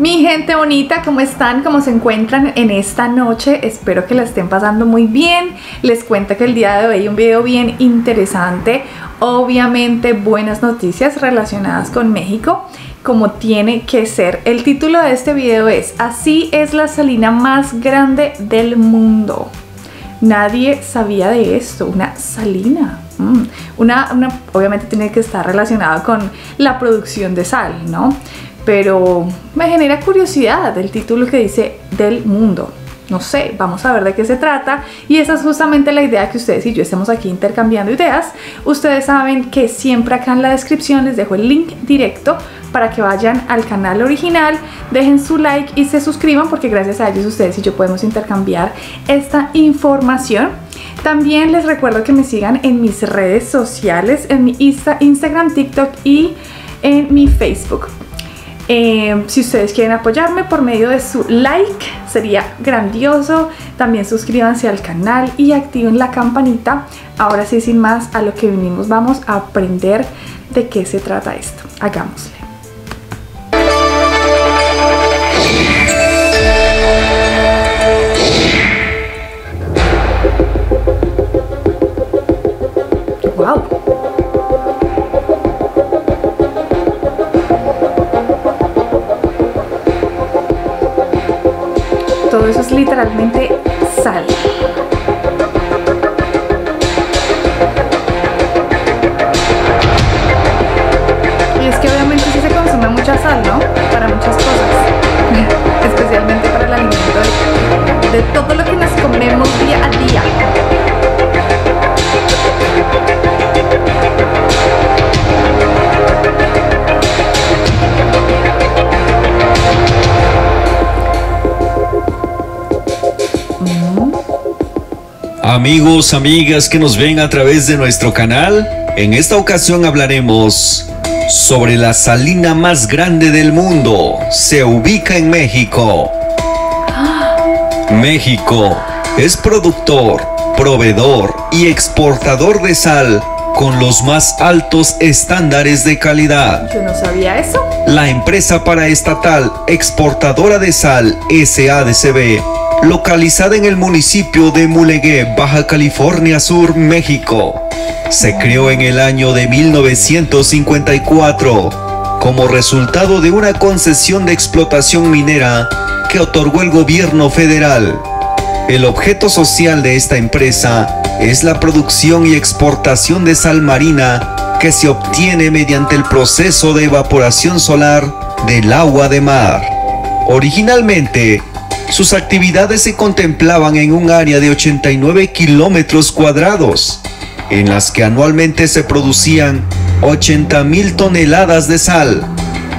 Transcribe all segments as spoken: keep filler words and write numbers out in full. Mi gente bonita, ¿cómo están? ¿Cómo se encuentran en esta noche? Espero que la estén pasando muy bien. Les cuento que el día de hoy hay un video bien interesante. Obviamente buenas noticias relacionadas con México, como tiene que ser. El título de este video es: así es la salina más grande del mundo. Nadie sabía de esto, una salina. Mm. Una, una, obviamente tiene que estar relacionada con la producción de sal, ¿no? Pero me genera curiosidad el título que dice del mundo. No sé, vamos a ver de qué se trata. Y esa es justamente la idea, que ustedes y yo estemos aquí intercambiando ideas. Ustedes saben que siempre acá en la descripción les dejo el link directo para que vayan al canal original, dejen su like y se suscriban, porque gracias a ellos ustedes y yo podemos intercambiar esta información. También les recuerdo que me sigan en mis redes sociales, en mi Insta, Instagram, TikTok y en mi Facebook. Eh, si ustedes quieren apoyarme por medio de su like, sería grandioso. También suscríbanse al canal y activen la campanita. Ahora sí, sin más, a lo que vinimos, vamos a aprender de qué se trata esto. Hagámosle. ¡Wow! Todo eso es literalmente sal. Y es que obviamente sí se consume mucha sal, ¿no? Para muchas cosas. Especialmente para el alimento de, de todo lo que nos comemos día a día. Amigos, amigas que nos ven a través de nuestro canal, en esta ocasión hablaremos sobre la salina más grande del mundo. Se ubica en México. México es productor, proveedor y exportador de sal con los más altos estándares de calidad. Yo no sabía eso. La empresa paraestatal exportadora de sal S A D C B, localizada en el municipio de Mulegué, Baja California Sur, México, se creó en el año de mil novecientos cincuenta y cuatro como resultado de una concesión de explotación minera que otorgó el gobierno federal. El objeto social de esta empresa es la producción y exportación de sal marina que se obtiene mediante el proceso de evaporación solar del agua de mar. Originalmente, sus actividades se contemplaban en un área de ochenta y nueve kilómetros cuadrados, en las que anualmente se producían ochenta mil toneladas de sal.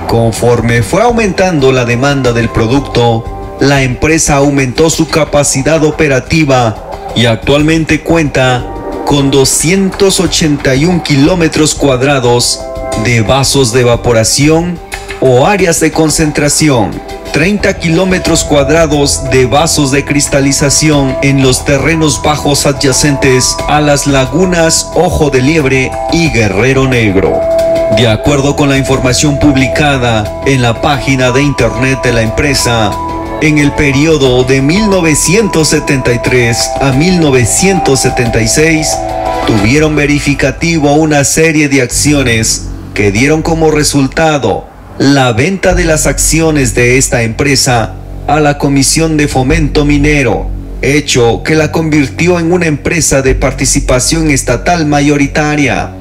Conforme fue aumentando la demanda del producto, la empresa aumentó su capacidad operativa y actualmente cuenta con doscientos ochenta y uno kilómetros cuadrados de vasos de evaporación o áreas de concentración, treinta kilómetros cuadrados de vasos de cristalización en los terrenos bajos adyacentes a las lagunas Ojo de Liebre y Guerrero Negro. De acuerdo con la información publicada en la página de internet de la empresa, en el periodo de mil novecientos setenta y tres a mil novecientos setenta y seis, tuvieron verificativo una serie de acciones que dieron como resultado la venta de las acciones de esta empresa a la Comisión de Fomento Minero, hecho que la convirtió en una empresa de participación estatal mayoritaria.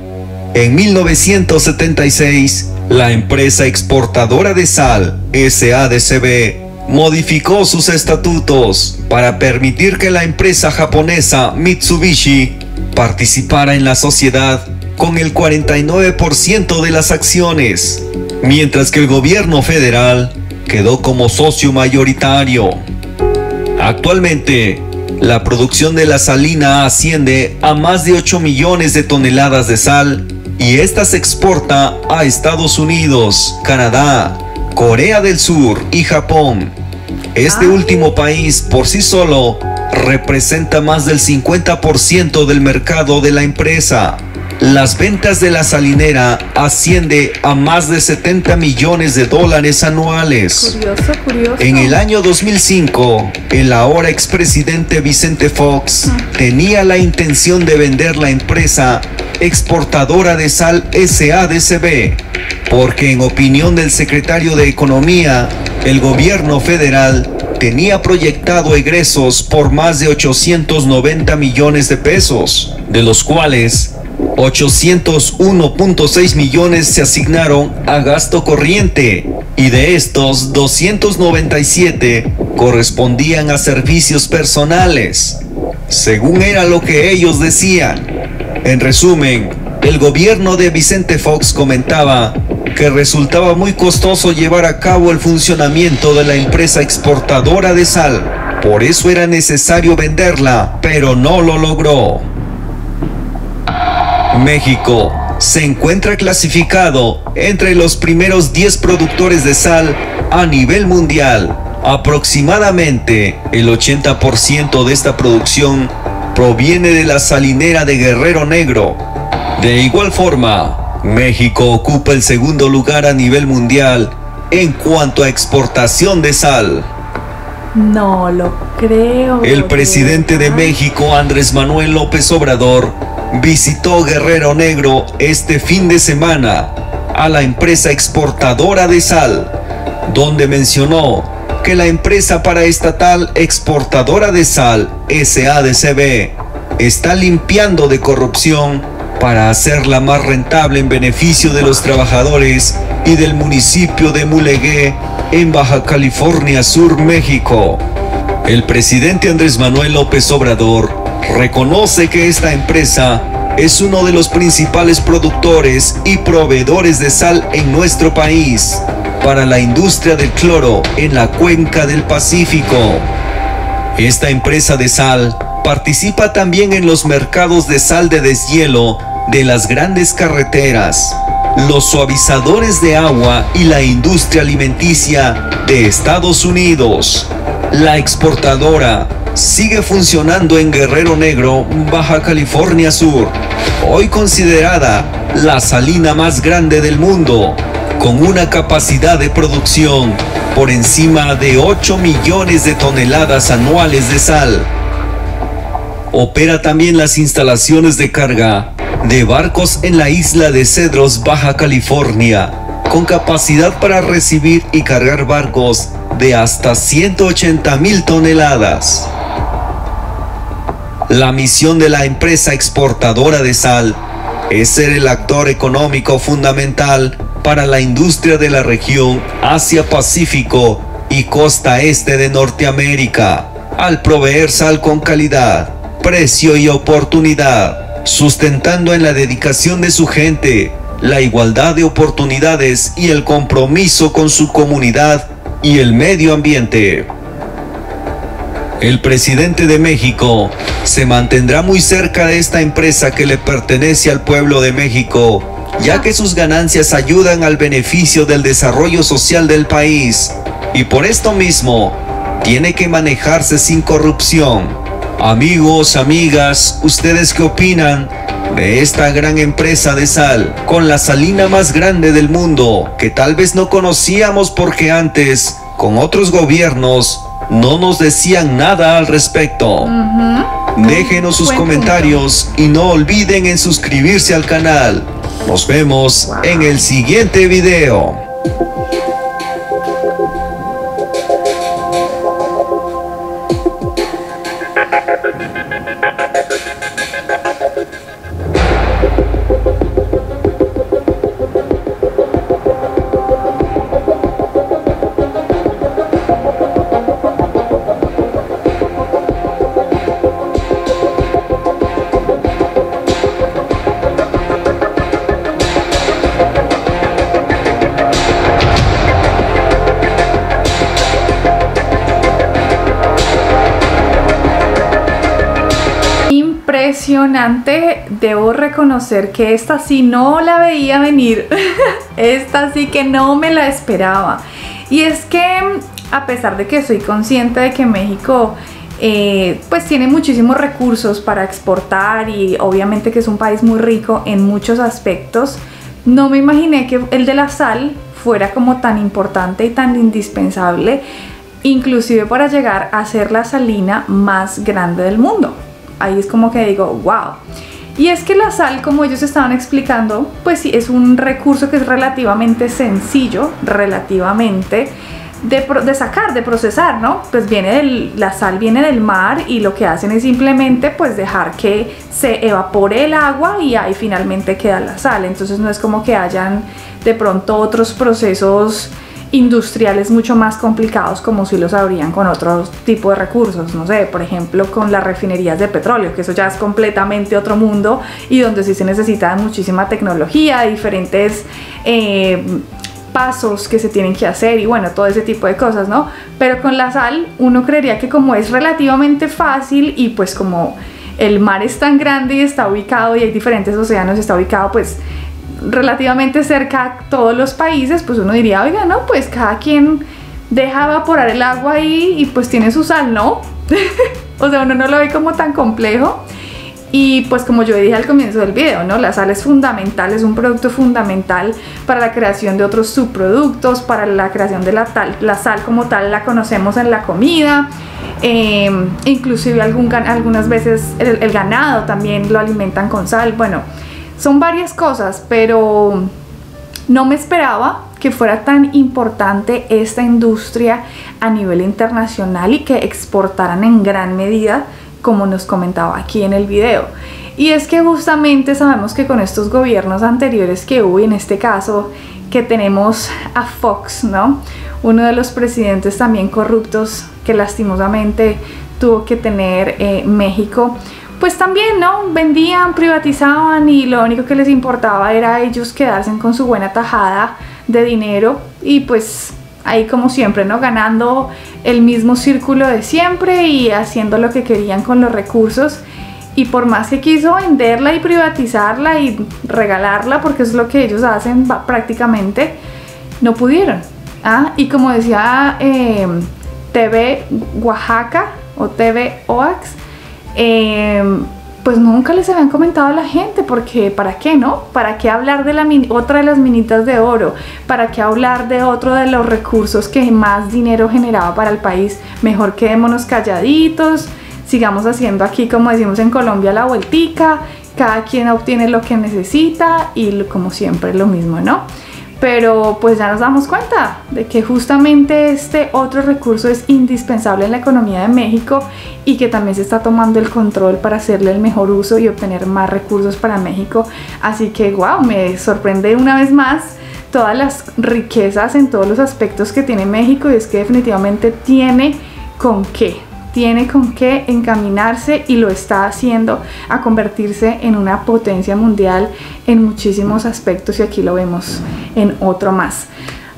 En mil novecientos setenta y seis, la empresa exportadora de sal, S A D C B, modificó sus estatutos para permitir que la empresa japonesa Mitsubishi participara en la sociedad con el cuarenta y nueve por ciento de las acciones, mientras que el gobierno federal quedó como socio mayoritario. Actualmente, la producción de la salina asciende a más de ocho millones de toneladas de sal y esta se exporta a Estados Unidos, Canadá, Corea del Sur y Japón. Este último país por sí solo representa más del cincuenta por ciento del mercado de la empresa. Las ventas de la salinera asciende a más de setenta millones de dólares anuales. Curioso, curioso. En el año dos mil cinco, el ahora expresidente Vicente Fox uh-huh. tenía la intención de vender la empresa exportadora de sal S A D C B, porque en opinión del secretario de Economía, el gobierno federal tenía proyectado egresos por más de ochocientos noventa millones de pesos, de los cuales ochocientos uno punto seis millones se asignaron a gasto corriente y de estos doscientos noventa y siete correspondían a servicios personales, según era lo que ellos decían. En resumen, el gobierno de Vicente Fox comentaba que resultaba muy costoso llevar a cabo el funcionamiento de la empresa exportadora de sal, por eso era necesario venderla, pero no lo logró. México se encuentra clasificado entre los primeros diez productores de sal a nivel mundial. Aproximadamente el ochenta por ciento de esta producción proviene de la salinera de Guerrero Negro. De igual forma, México ocupa el segundo lugar a nivel mundial en cuanto a exportación de sal. No lo creo. El presidente de México, Andrés Manuel López Obrador, visitó Guerrero Negro este fin de semana a la empresa exportadora de sal, donde mencionó que la empresa paraestatal exportadora de sal S A D C B está limpiando de corrupción para hacerla más rentable en beneficio de los trabajadores y del municipio de Mulegué en Baja California Sur, México. El presidente Andrés Manuel López Obrador reconoce que esta empresa es uno de los principales productores y proveedores de sal en nuestro país para la industria del cloro en la cuenca del Pacífico. Esta empresa de sal participa también en los mercados de sal de deshielo de las grandes carreteras, los suavizadores de agua y la industria alimenticia de Estados Unidos. La exportadora sigue funcionando en Guerrero Negro, Baja California Sur, hoy considerada la salina más grande del mundo, con una capacidad de producción por encima de ocho millones de toneladas anuales de sal. Opera también las instalaciones de carga de barcos en la isla de Cedros, Baja California, con capacidad para recibir y cargar barcos de hasta ciento ochenta mil toneladas. La misión de la empresa exportadora de sal es ser el actor económico fundamental para la industria de la región Asia-Pacífico y costa este de Norteamérica, al proveer sal con calidad, precio y oportunidad, sustentando en la dedicación de su gente, la igualdad de oportunidades y el compromiso con su comunidad y el medio ambiente. El presidente de México se mantendrá muy cerca de esta empresa que le pertenece al pueblo de México, ya que sus ganancias ayudan al beneficio del desarrollo social del país, y por esto mismo tiene que manejarse sin corrupción. Amigos, amigas, ¿ustedes qué opinan de esta gran empresa de sal, con la salina más grande del mundo, que tal vez no conocíamos porque antes, con otros gobiernos, no nos decían nada al respecto? Uh-huh. Déjenos sus comentarios y no olviden en suscribirse al canal. Nos vemos wow. en el siguiente video. Impresionante, debo reconocer que esta sí no la veía venir, esta sí que no me la esperaba. Y es que a pesar de que soy consciente de que México eh, pues tiene muchísimos recursos para exportar y obviamente que es un país muy rico en muchos aspectos. No me imaginé que el de la sal fuera como tan importante y tan indispensable, inclusive para llegar a ser la salina más grande del mundo. Ahí es como que digo, wow. Y es que la sal, como ellos estaban explicando, pues sí, es un recurso que es relativamente sencillo, relativamente de, de sacar, de procesar, ¿no? Pues viene del, la sal viene del mar y lo que hacen es simplemente pues dejar que se evapore el agua y ahí finalmente queda la sal. Entonces no es como que hayan de pronto otros procesos industriales mucho más complicados como si los habrían con otros tipo de recursos, no sé, por ejemplo con las refinerías de petróleo, que eso ya es completamente otro mundo y donde sí se necesita muchísima tecnología, diferentes eh, pasos que se tienen que hacer y bueno, todo ese tipo de cosas, ¿no? Pero con la sal uno creería que como es relativamente fácil y pues como el mar es tan grande y está ubicado y hay diferentes océanos, está ubicado pues relativamente cerca a todos los países, pues uno diría, oiga, no, pues cada quien deja evaporar el agua ahí y pues tiene su sal, ¿no? O sea, uno no lo ve como tan complejo y pues como yo dije al comienzo del video, ¿no? La sal es fundamental, es un producto fundamental para la creación de otros subproductos, para la creación de la tal, la sal como tal la conocemos en la comida, eh, inclusive algún, algunas veces el, el ganado también lo alimentan con sal, bueno, son varias cosas, pero no me esperaba que fuera tan importante esta industria a nivel internacional y que exportaran en gran medida, como nos comentaba aquí en el video. Y es que justamente sabemos que con estos gobiernos anteriores que hubo, y en este caso que tenemos a Fox, ¿no? Uno de los presidentes también corruptos que lastimosamente tuvo que tener eh, México, pues también, ¿no? Vendían, privatizaban y lo único que les importaba era ellos quedarse con su buena tajada de dinero y pues ahí como siempre, ¿no? Ganando el mismo círculo de siempre y haciendo lo que querían con los recursos. Y por más que quiso venderla y privatizarla y regalarla, porque es lo que ellos hacen prácticamente, no pudieron. ¿Ah? Y como decía eh, T V Oaxaca o T V Oax, Eh, pues nunca les habían comentado a la gente, porque ¿para qué no? ¿Para qué hablar de la otra de las minitas de oro? ¿Para qué hablar de otro de los recursos que más dinero generaba para el país? Mejor quedémonos calladitos, sigamos haciendo aquí, como decimos en Colombia, la vueltica, cada quien obtiene lo que necesita y como siempre lo mismo, ¿no? Pero pues ya nos damos cuenta de que justamente este otro recurso es indispensable en la economía de México y que también se está tomando el control para hacerle el mejor uso y obtener más recursos para México. Así que wow, me sorprende una vez más todas las riquezas en todos los aspectos que tiene México, y es que definitivamente tiene con qué, tiene con qué encaminarse y lo está haciendo a convertirse en una potencia mundial en muchísimos aspectos, y aquí lo vemos en otro más.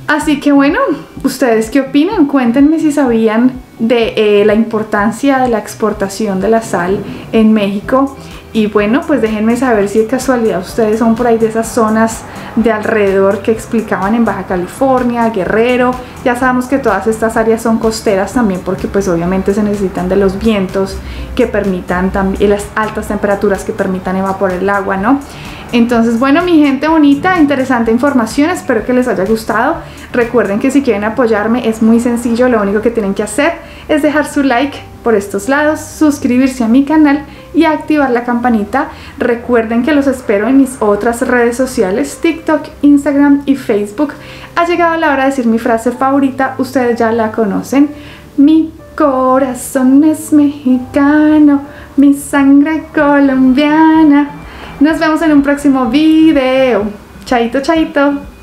Así que bueno, ¿ustedes qué opinan? Cuéntenme si sabían de eh, la importancia de la exportación de la sal en México. Y bueno, pues déjenme saber si de casualidad ustedes son por ahí de esas zonas de alrededor que explicaban en Baja California, Guerrero. Ya sabemos que todas estas áreas son costeras también, porque pues obviamente se necesitan de los vientos que permitan también, las altas temperaturas que permitan evaporar el agua, ¿no? Entonces bueno, mi gente bonita, interesante información, espero que les haya gustado. Recuerden que si quieren apoyarme es muy sencillo, lo único que tienen que hacer es dejar su like por estos lados, suscribirse a mi canal y activar la campanita. Recuerden que los espero en mis otras redes sociales, TikTok, Instagram y Facebook. Ha llegado la hora de decir mi frase favorita, ustedes ya la conocen. Mi corazón es mexicano, mi sangre colombiana. Nos vemos en un próximo video. Chaito, chaito.